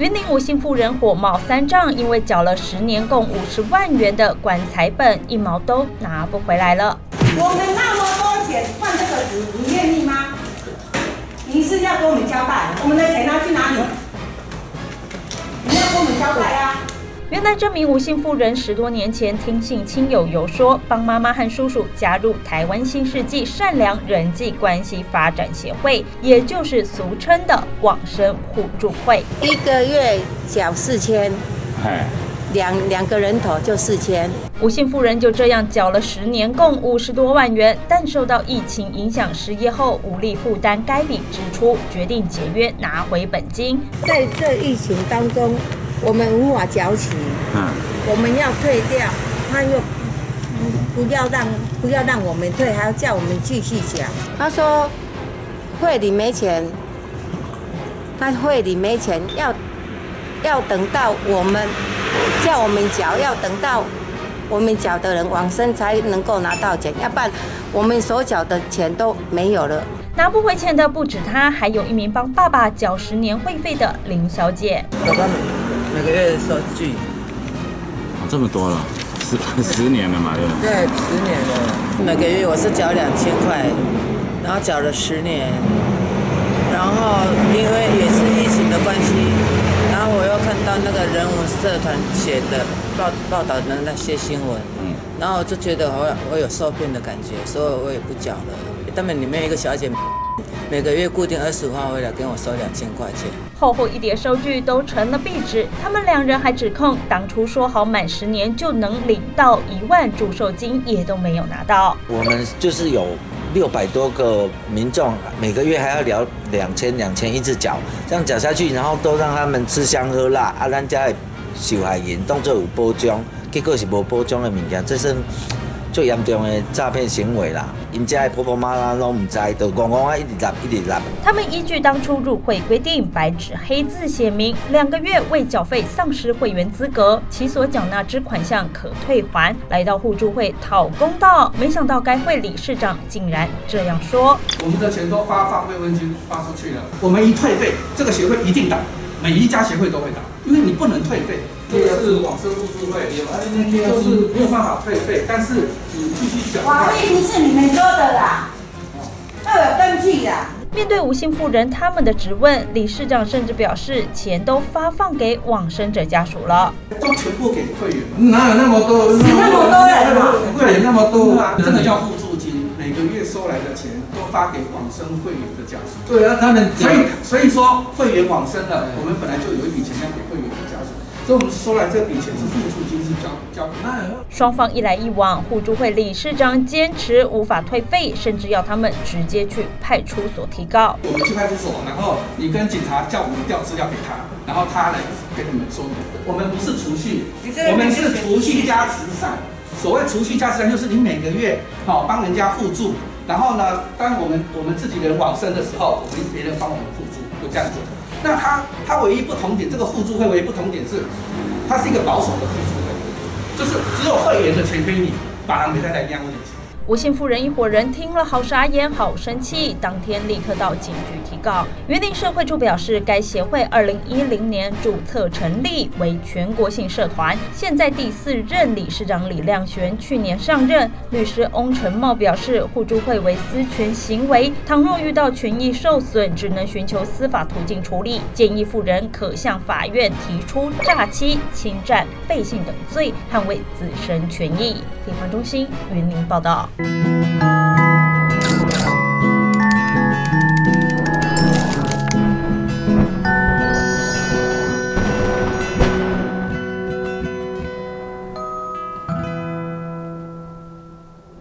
云林吴姓妇人火冒三丈，因为缴了10年共50万元的管财本，一毛都拿不回来了。我们那么多钱换这个纸，你愿意吗？你是要跟我们交代，我们的钱要去哪里？你要跟我们交代啊！ 原来这名吴姓妇人10多年前听信亲友游说，帮妈妈和叔叔加入台湾新世纪善良人际关系发展协会，也就是俗称的往生互助会。一个月缴4000，两个人头就4000。吴姓妇人就这样缴了10年，共50多万元，但受到疫情影响，失业后无力负担该笔支出，决定解约拿回本金。在这疫情当中， 我们无法缴起，我们要退掉，他又不要让我们退，还要叫我们继续缴。他说会里没钱，他会里没钱，要等到我们叫我们缴，要等到我们缴的人往生才能够拿到钱，要不然我们所缴的钱都没有了。 拿不回钱的不止他，还有一名帮爸爸缴10年会费的林小姐。爸爸每个月收据，这么多了，十年了嘛，对吧？对，10年了。每个月我是缴2000块，然后缴了10年，然后因为也是疫情的关系，然后我又看到那个人文社团写的报道的那些新闻，然后我就觉得我有受骗的感觉，所以我也不缴了。 他们里面一个小姐，每个月固定25号回来跟我收2000块钱，厚厚一叠收据都成了壁纸。他们2人还指控，当初说好满10年就能领到1万祝寿金，也都没有拿到。我们就是有600多个民众，每个月还要聊2000一直缴，这样缴下去，然后都让他们吃香喝辣。啊，咱家的受害人当作有包装，结果是无包装的物件，这是 最严重的诈骗行为啦！人家的婆婆妈妈拢唔知，就戆戆啊一直拿。他们依据当初入会规定，白纸黑字写明，2个月未缴费丧失会员资格，其所缴纳之款项可退还。来到互助会讨公道，没想到该会理事长竟然这样说：“我们的钱都慰问金发出去了，我们一退费，这个协会一定打，每一家协会都会打，因为你不能退费。” 这个是往生互助会，就是没有办法退费，但是你必须缴。网费不是你们说的啦，要有根据的。面对吴姓妇人他们的质问，理事长甚至表示，钱都发放给往生者家属了，都全部给会员，哪有那么多？那么多人，会员那么多啊，真的叫互助金，每个月收来的钱都发给往生会员的家属。对啊，他们所以说会员往生了，我们本来就有一笔钱要给会员的家属。 所以我们说来，这笔钱是互助金，是交不卖。双方一来一往，互助会理事长坚持无法退费，甚至要他们直接去派出所提告。我们去派出所，然后你跟警察叫我们调资料给他，然后他来给你们说明。我们不是储蓄，我们是储蓄加慈善。所谓储蓄加慈善，就是你每个月帮人家互助，然后呢，当我们自己人往生的时候，我们别人帮我们互助，就这样子。 那它唯一不同点，这个互助会唯一不同点是，它是一个保守的互助会，就是只有会员的钱给你，把人给他来量问题。吴姓妇人一伙人听了好傻眼，好生气，当天立刻到警局提告。云林社会处表示，该协会2010年注册成立，为全国性社团。现在第4任理事长李亮玄去年上任。律师翁成茂表示，互助会为私权行为，倘若遇到权益受损，只能寻求司法途径处理。建议妇人可向法院提出诈欺、侵占、背信等罪，捍卫自身权益。地方中心云林报道。